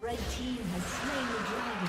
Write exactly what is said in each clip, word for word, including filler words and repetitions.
Red team has slain the dragon.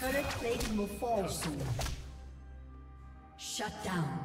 Turret plating will fall soon. Shut down.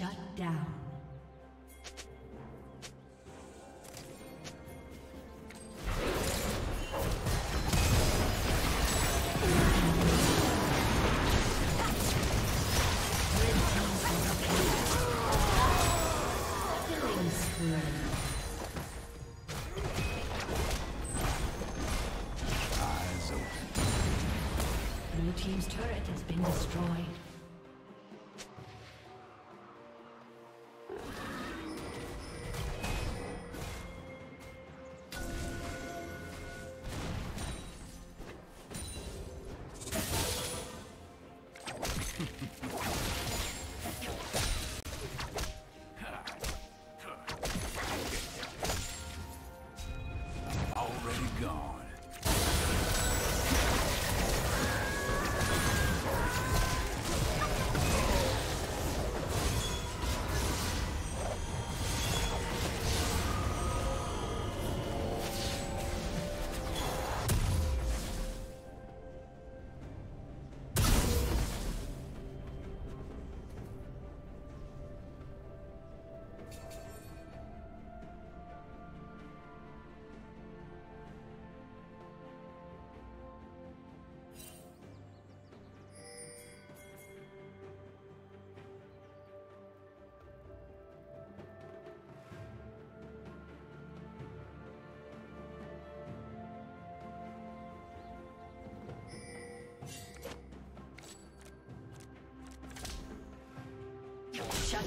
Shut down. Blue team's turret has been destroyed. Gone.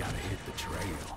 Gotta hit the trail.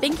Thank